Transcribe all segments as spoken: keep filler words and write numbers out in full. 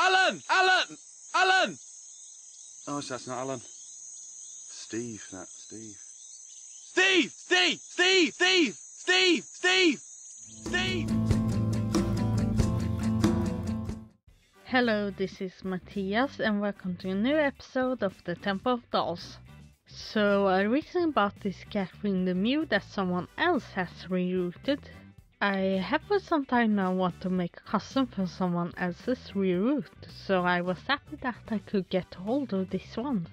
Alan! Alan! Alan! Oh, so that's not Alan. Steve, that. Steve. Steve! Steve! Steve! Steve! Steve! Steve! Steve! Hello, this is Matthias and welcome to a new episode of the Temple of Dolls. So, I reasoned about this cat in the mew that someone else has rerouted. I have for some time now wanted to make a custom for someone else's reroute, so I was happy that I could get hold of this one.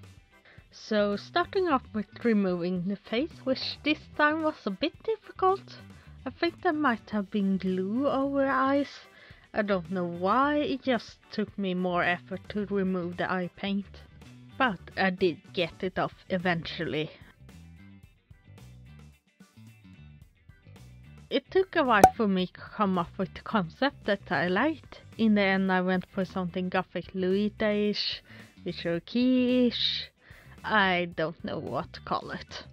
So, starting off with removing the face, which this time was a bit difficult. I think there might have been glue over eyes. I don't know why, it just took me more effort to remove the eye paint. But I did get it off eventually. It took a while for me to come up with the concept that I liked. In the end I went for something gothic Liquitex, visual key-ish. I don't know what to call it.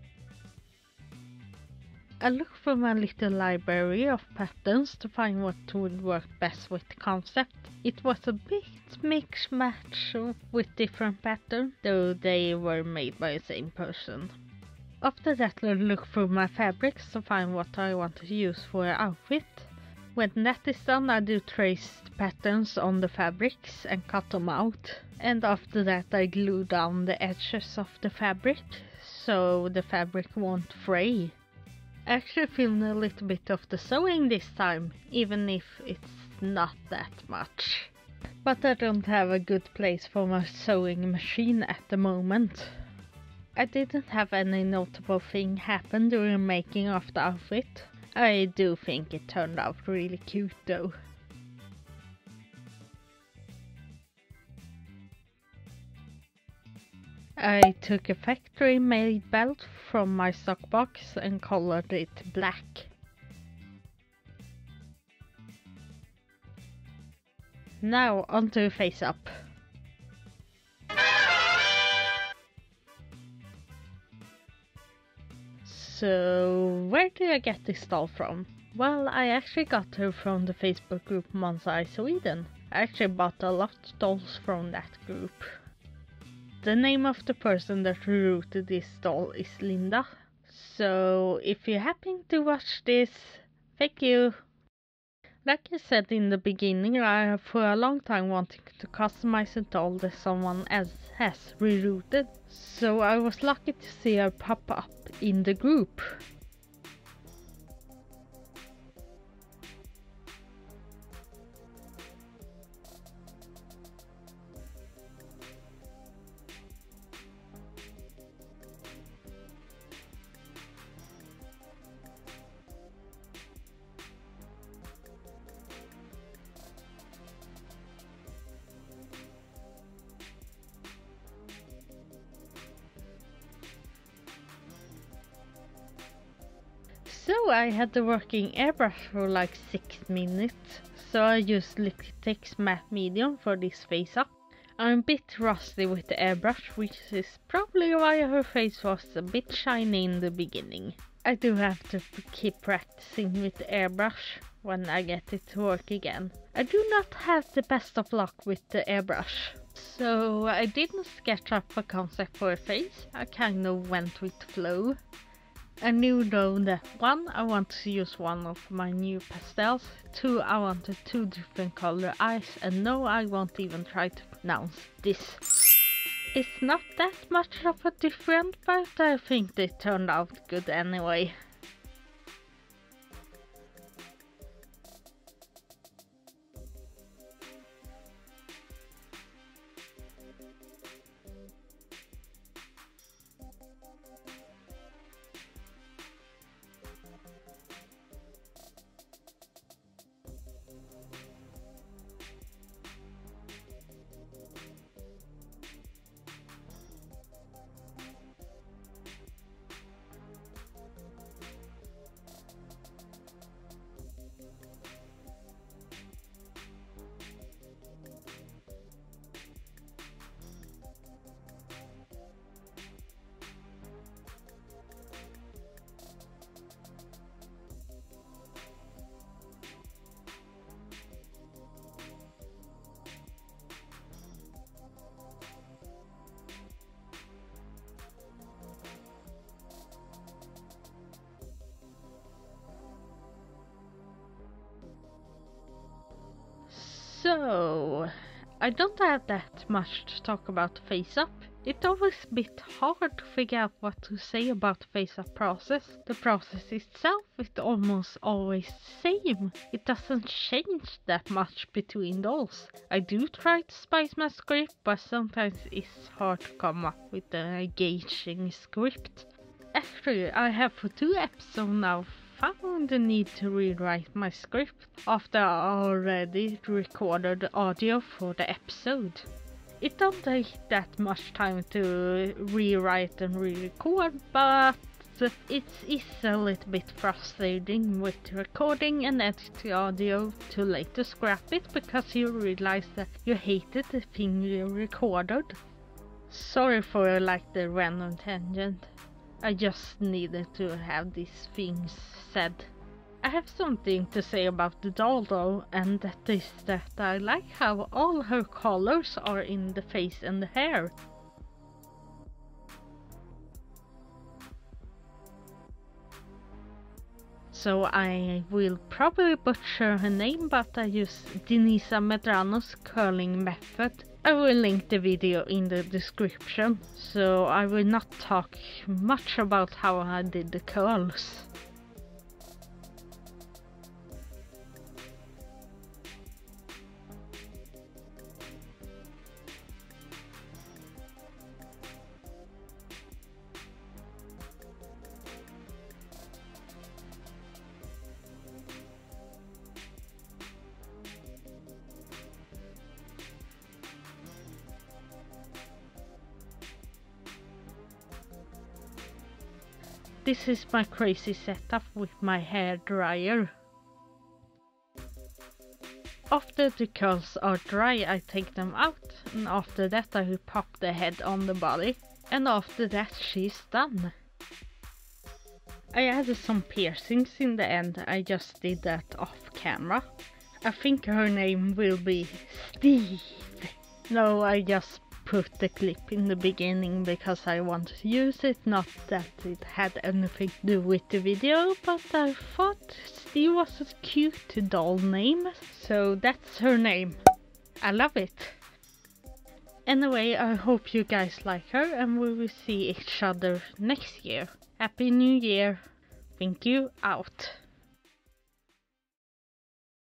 I looked for my little library of patterns to find what would work best with the concept. It was a bit mix-match with different patterns, though they were made by the same person. After that I looked through my fabrics to find what I want to use for an outfit. When that is done I do trace patterns on the fabrics and cut them out. And after that I glue down the edges of the fabric, so the fabric won't fray. I actually filmed a little bit of the sewing this time, even if it's not that much. But I don't have a good place for my sewing machine at the moment. I didn't have any notable thing happen during making of the outfit. I do think it turned out really cute though. I took a factory made belt from my stock box and colored it black. Now onto face up. So where did I get this doll from? Well, I actually got her from the Facebook group Monsa Sweden. I actually bought a lot of dolls from that group. The name of the person that rerouted this doll is Linda. So if you happen to watch this, thank you! Like I said in the beginning, I have for a long time wanted to customize a doll that someone else has rerouted. So I was lucky to see her pop up in the group. So I had the working airbrush for like six minutes, so I used Liquitex matte medium for this face up. I'm a bit rusty with the airbrush, which is probably why her face was a bit shiny in the beginning. I do have to keep practicing with the airbrush when I get it to work again. I do not have the best of luck with the airbrush. So I didn't sketch up a concept for a face, I kind of went with flow. I knew though that one, I wanted to use one of my new pastels, two, I wanted two different color eyes, and no, I won't even try to pronounce this. It's not that much of a difference, but I think they turned out good anyway. So, I don't have that much to talk about face-up. It's always a bit hard to figure out what to say about the face-up process. The process itself is almost always the same. It doesn't change that much between dolls. I do try to spice my script, but sometimes it's hard to come up with an engaging script. Actually, I have for two episodes now found the need to rewrite my script after I already recorded the audio for the episode. It don't take that much time to rewrite and re-record, but it is a little bit frustrating with recording and editing audio to later scrap it because you realize that you hated the thing you recorded. Sorry for like the random tangent, I just needed to have these things said. I have something to say about the doll though, and that is that I like how all her colors are in the face and the hair. So I will probably butcher her name, but I use Denisa Medrano's curling method. I will link the video in the description, so I will not talk much about how I did the curls. This is my crazy setup with my hair dryer. After the curls are dry, I take them out, and after that I pop the head on the body, and after that she's done. I added some piercings in the end, I just did that off camera. I think her name will be Steve. No, I just put the clip in the beginning because I wanted to use it, not that it had anything to do with the video, but I thought Steve was a cute doll name, so that's her name. I love it. Anyway, I hope you guys like her and we will see each other next year. Happy New Year. Thank you, out.